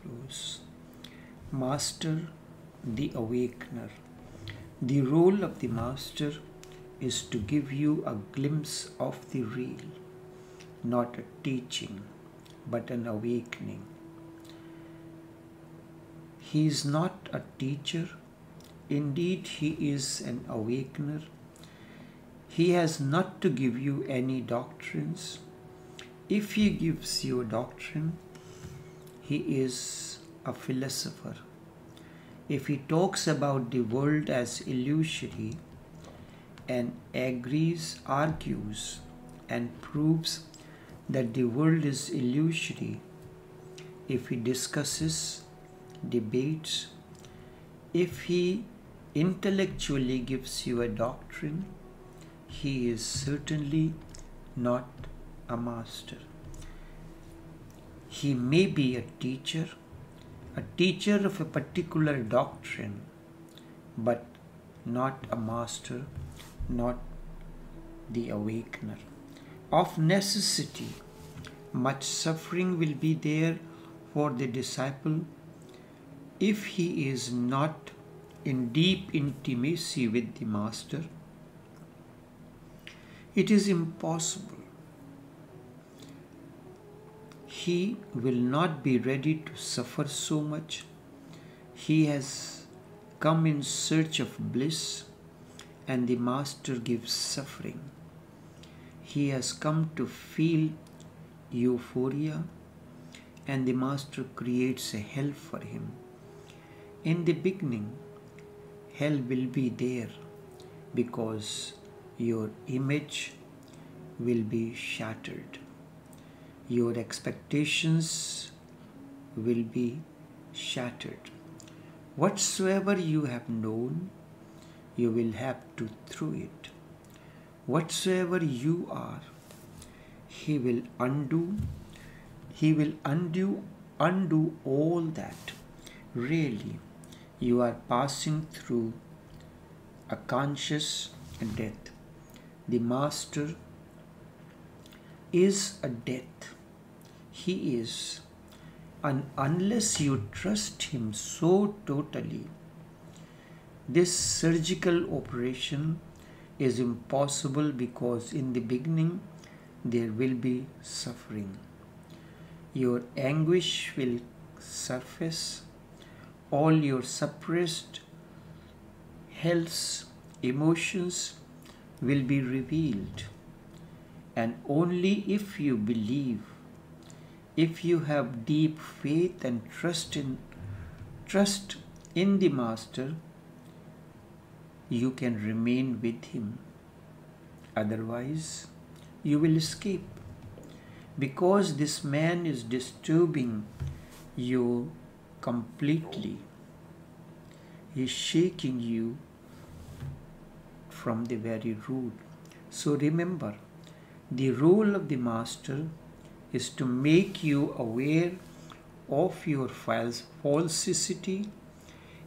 flows. Master, the Awakener. The role of the Master is to give you a glimpse of the real, not a teaching, but an awakening. He is not a teacher. Indeed, he is an awakener. He has not to give you any doctrines. If he gives you a doctrine, he is a philosopher. If he talks about the world as illusory and argues and proves that the world is illusory, if he discusses, debates, if he intellectually gives you a doctrine, he is certainly not a master. He may be a teacher of a particular doctrine, but not a master, not the awakener. Of necessity, much suffering will be there for the disciple if he is not in deep intimacy with the Master. It is impossible. He will not be ready to suffer so much. He has come in search of bliss, and the Master gives suffering. He has come to feel euphoria, and the Master creates a hell for him. In the beginning, hell will be there because your image will be shattered. Your expectations will be shattered. Whatsoever you have known, you will have to throw it. Whatsoever you are, he will undo. He will undo all that. Really, you are passing through a conscious death. The Master is a death. He is. And unless you trust him so totally, this surgical operation is impossible, because in the beginning there will be suffering. Your anguish will surface. All your suppressed healths, emotions will be revealed. And only if you believe, if you have deep faith and trust in the Master, you can remain with him. Otherwise, you will escape. Because this man is disturbing you completely. He is shaking you from the very root. So remember, the role of the Master is to make you aware of your falsity,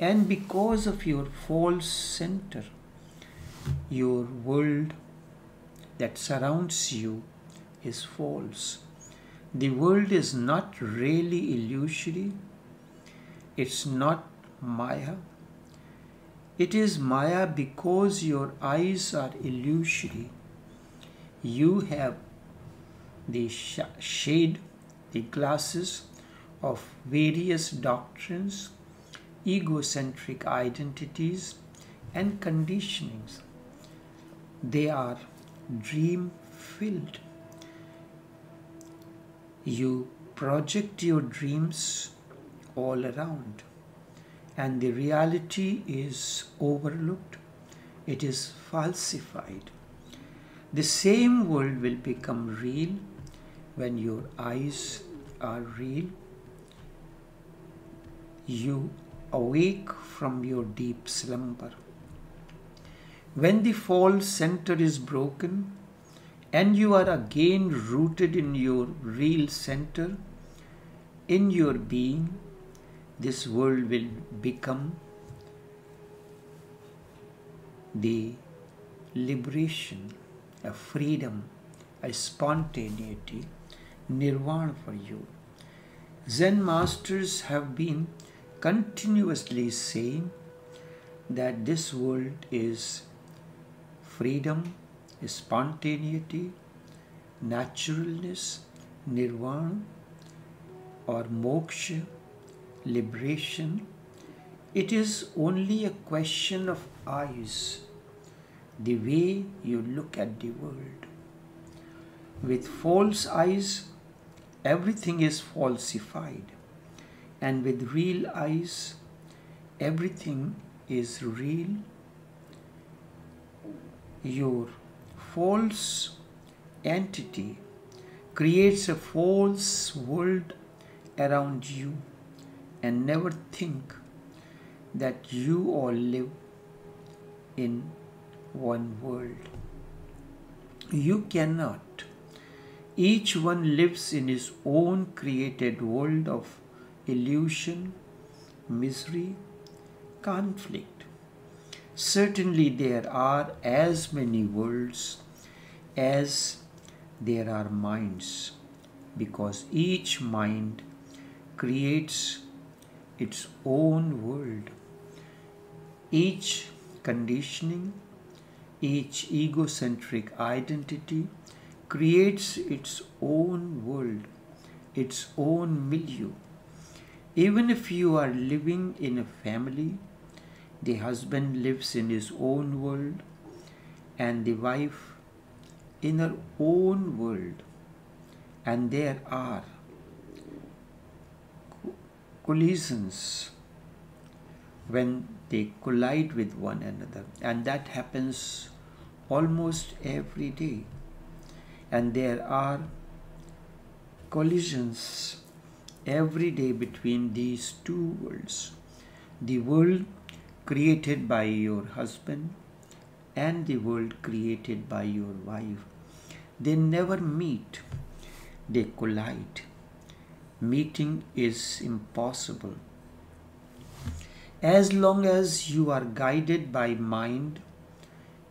and because of your false center, your world that surrounds you is false. The world is not really illusory. It's not Maya. It is Maya because your eyes are illusory. You have the shade, the glasses of various doctrines, egocentric identities and conditionings. They are dream-filled. You project your dreams all around, and the reality is overlooked. It is falsified. The same world will become real when your eyes are real. You awake from your deep slumber. When the false center is broken and you are again rooted in your real center, in your being, this world will become the liberation, a freedom, a spontaneity, nirvana for you. Zen masters have been continuously saying that this world is freedom, spontaneity, naturalness, nirvana or moksha, liberation. It is only a question of eyes, the way you look at the world. With false eyes, everything is falsified, and with real eyes, everything is real. Your false entity creates a false world around you, and never think that you all live in one world. You cannot. Each one lives in his own created world of illusion, misery, conflict. Certainly there are as many worlds as there are minds, because each mind creates its own world. Each conditioning, each egocentric identity creates its own world, its own milieu. Even if you are living in a family, the husband lives in his own world and the wife in her own world, and there are collisions when they collide with one another, and that happens almost every day. And there are collisions every day between these two worlds, the world created by your husband and the world created by your wife. They never meet, they collide. Meeting is impossible. As long as you are guided by mind,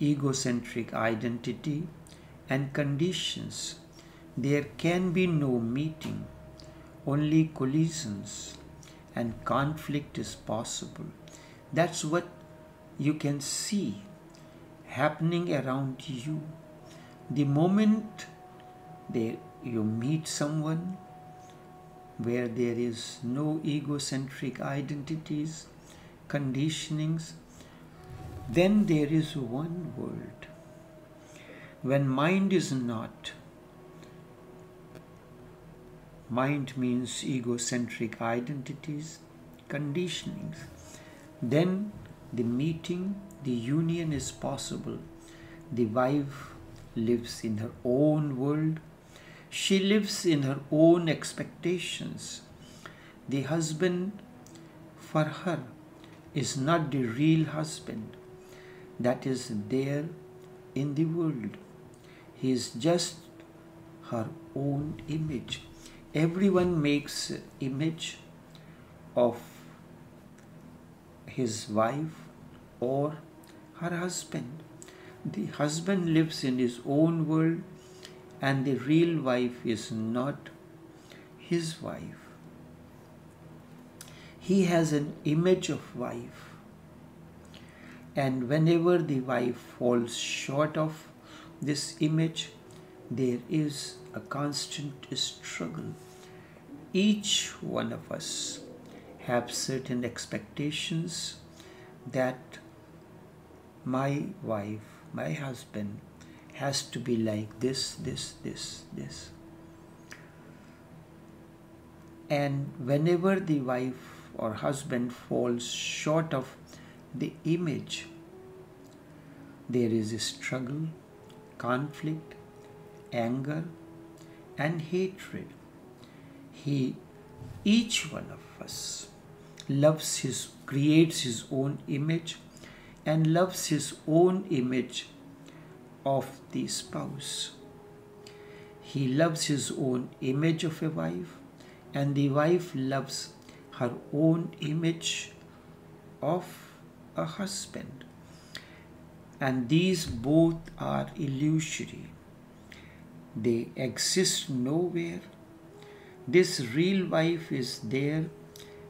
egocentric identity and conditions, there can be no meeting, only collisions, and conflict is possible. That's what you can see happening around you. The moment you meet someone where there is no egocentric identities, conditionings, then there is one world. When mind is not, mind means egocentric identities, conditionings, then the meeting, the union is possible. The wife lives in her own world. She lives in her own expectations. The husband for her is not the real husband that is there in the world. He is just her own image. Everyone makes an image of his wife or her husband. The husband lives in his own world, and the real wife is not his wife. He has an image of wife, and whenever the wife falls short of this image, there is a constant struggle. Each one of us have certain expectations that my wife, my husband has to be like this, this, this, this. And whenever the wife or husband falls short of the image, there is a struggle, conflict, anger, and hatred. Each one of us creates his own image and loves his own image of the spouse. He loves his own image of a wife, and the wife loves her own image of a husband, and these both are illusory. They exist nowhere. This real wife is there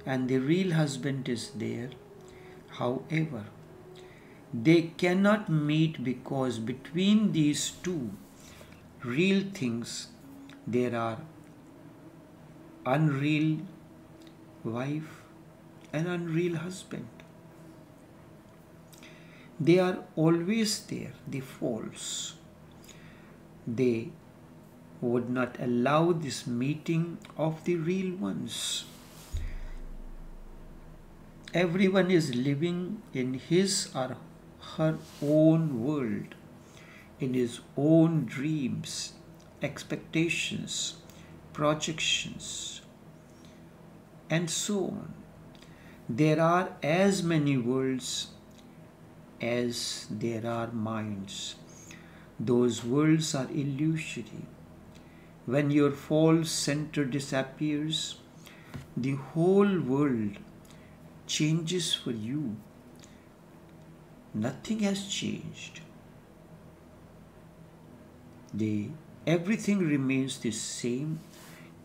and the real husband is there. However, they cannot meet because between these two real things there are unreal wife and unreal husband. They are always there, the false. They would not allow this meeting of the real ones. Everyone is living in his or her own world, in his own dreams, expectations, projections, and so on. There are as many worlds as there are minds. Those worlds are illusory. When your false center disappears, the whole world changes for you. Nothing has changed. Everything remains the same,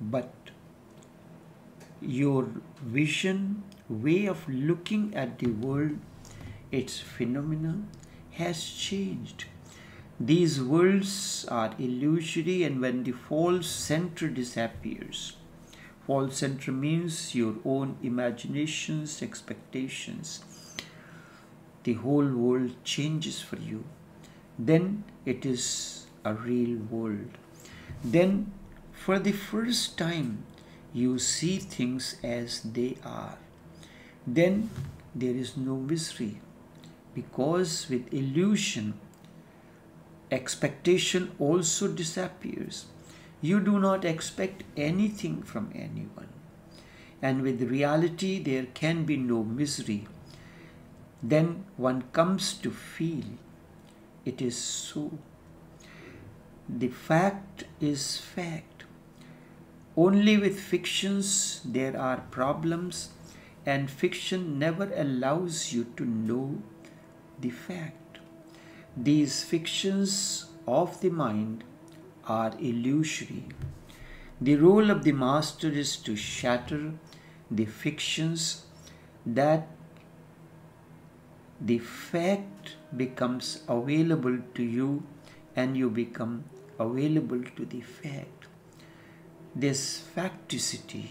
but your vision, way of looking at the world, its phenomena has changed. These worlds are illusory, and when the false center disappears, false center means your own imaginations, expectations, the whole world changes for you. Then it is a real world. Then for the first time you see things as they are. Then there is no misery, because with illusion, expectation also disappears. You do not expect anything from anyone. And with reality, there can be no misery. Then one comes to feel it is so. The fact is fact. Only with fictions there are problems, and fiction never allows you to know the fact. These fictions of the mind are illusory. The role of the master is to shatter the fictions, that the fact becomes available to you and you become available to the fact. This facticity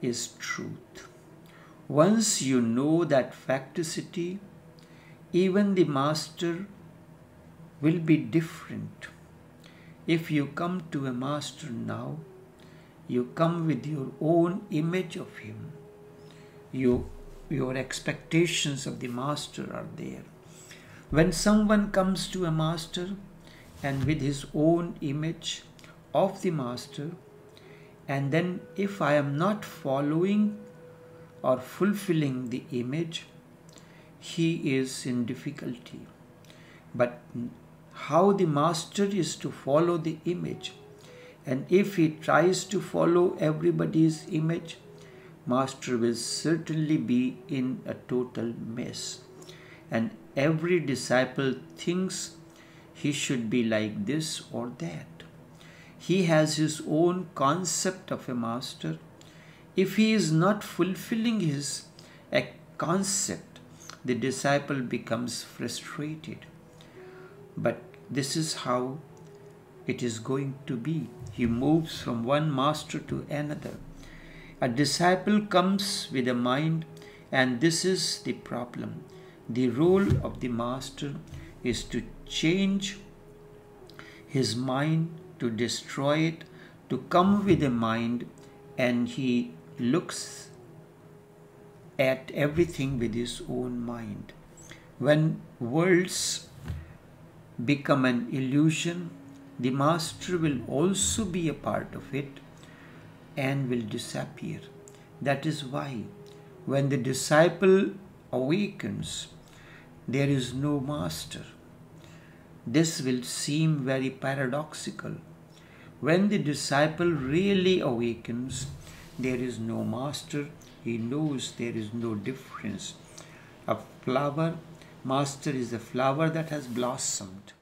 is truth. Once you know that facticity, even the master will be different. If you come to a master now, you come with your own image of him. Your expectations of the master are there. When someone comes to a master and with his own image of the master, and then if I am not following or fulfilling the image, he is in difficulty. But how the master is to follow the image, and if he tries to follow everybody's image, master will certainly be in a total mess. And every disciple thinks he should be like this or that. He has his own concept of a master. If he is not fulfilling his concept, the disciple becomes frustrated. But this is how it is going to be. He moves from one master to another. A disciple comes with a mind, and this is the problem. The role of the master is to change his mind, to destroy it, to come with a mind, and he looks at everything with his own mind. When worlds become an illusion, the master will also be a part of it and will disappear. That is why when the disciple awakens, there is no master. This will seem very paradoxical. When the disciple really awakens, there is no master. He knows there is no difference. A flower, master is a flower that has blossomed.